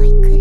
I could.